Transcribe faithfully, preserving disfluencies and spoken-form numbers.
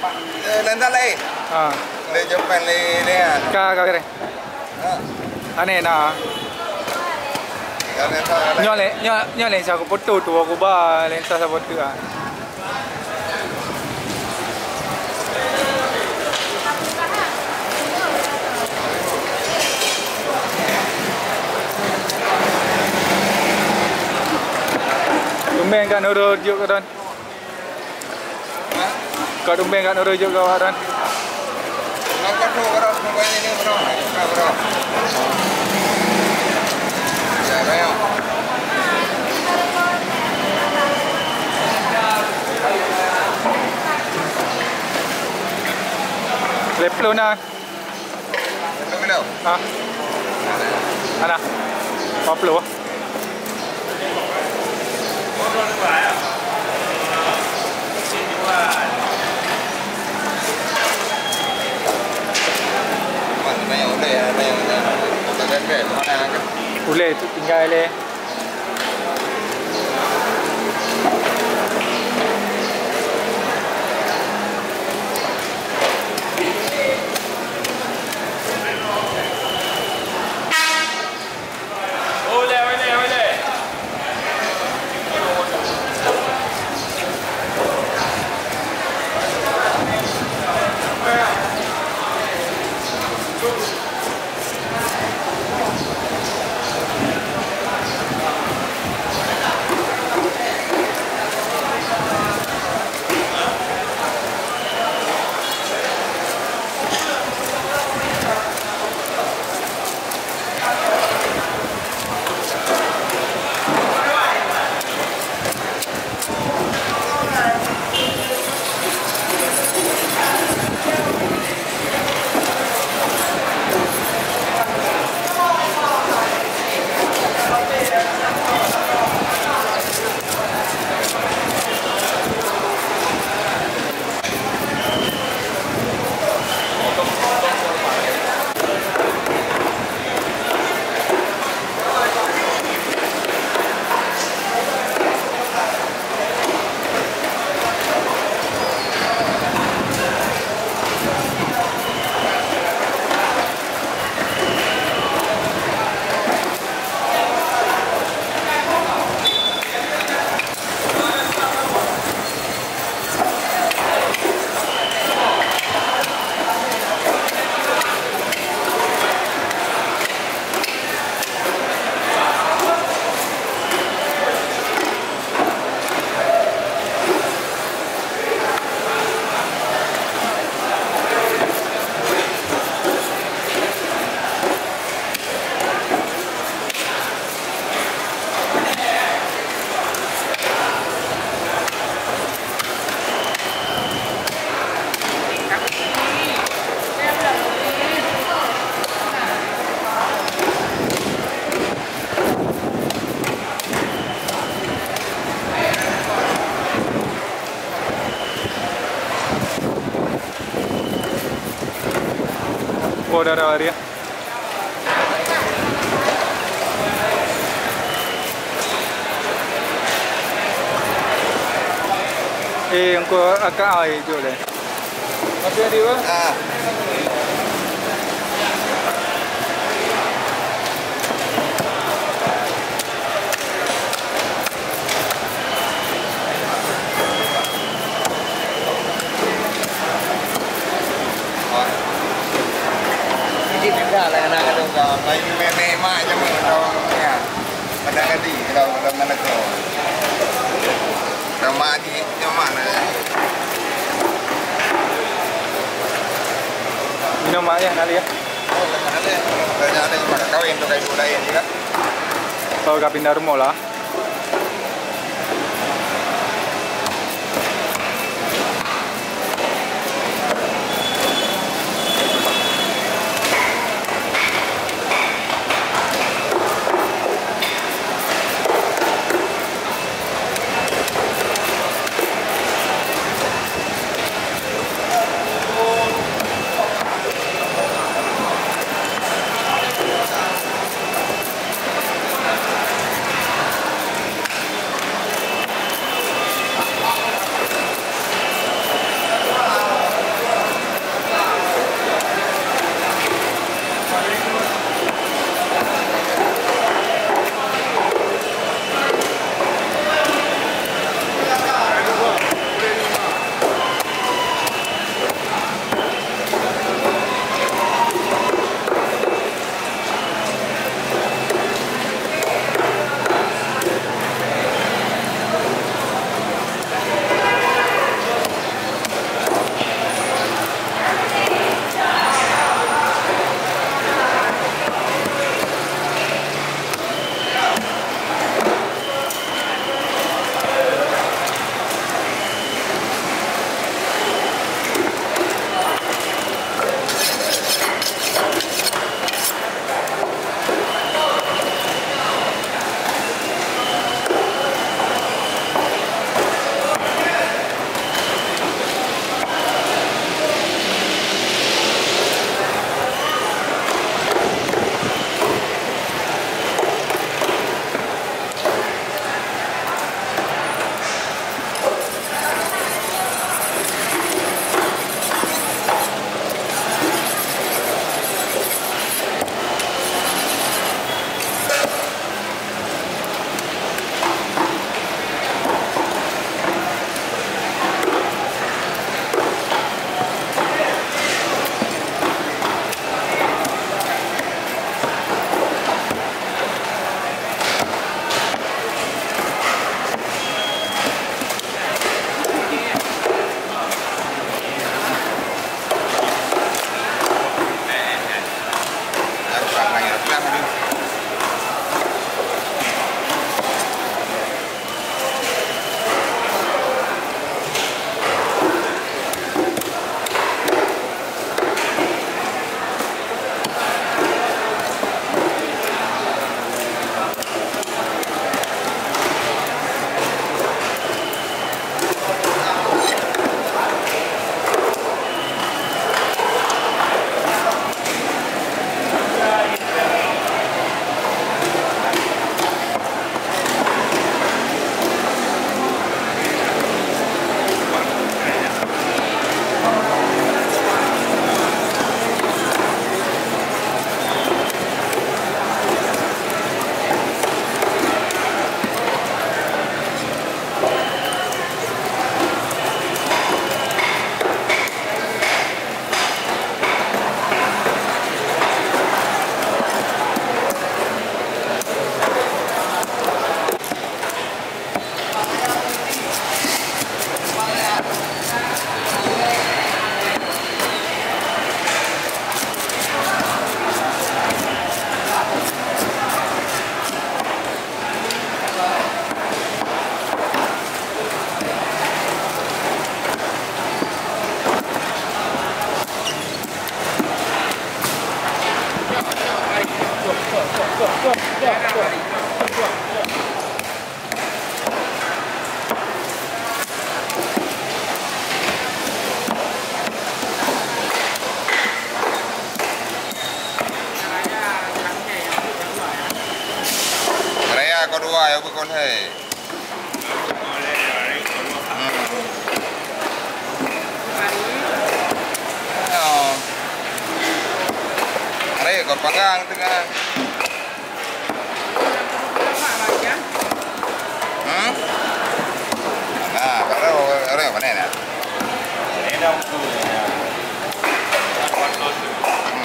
Nantalay. Ah. Le Japan le nian. Ka ka kere. Ah. Ane na. Nyo le nyo nyo le sa ko pottu tu ko ba le sa sa pottu ah. Tumbeng kan oro juk karon. Kau tumbeng kan oro juk karon. Angkat tu karon, mobile ini karon, karon. Ya, kayo. Leplo na. Leplo. Ah. Ana. Paplo. Boleh tu tinggal leh. Border area. Eh, yang ko agak air tu le. Apa dia tu? Ah. Lagi menemak je pun orang ni. Kadang-kadang kalau orang mana tu, ramah di nyaman lah. Minum aja nak lihat. Oh, nak lihat. Banyak ada juga kahwin tu kayu lain juga. Kalau kau pindah rumah lah. belakang tengah. Hmm? Nah, kalau orang mana nak? Ini dah betul.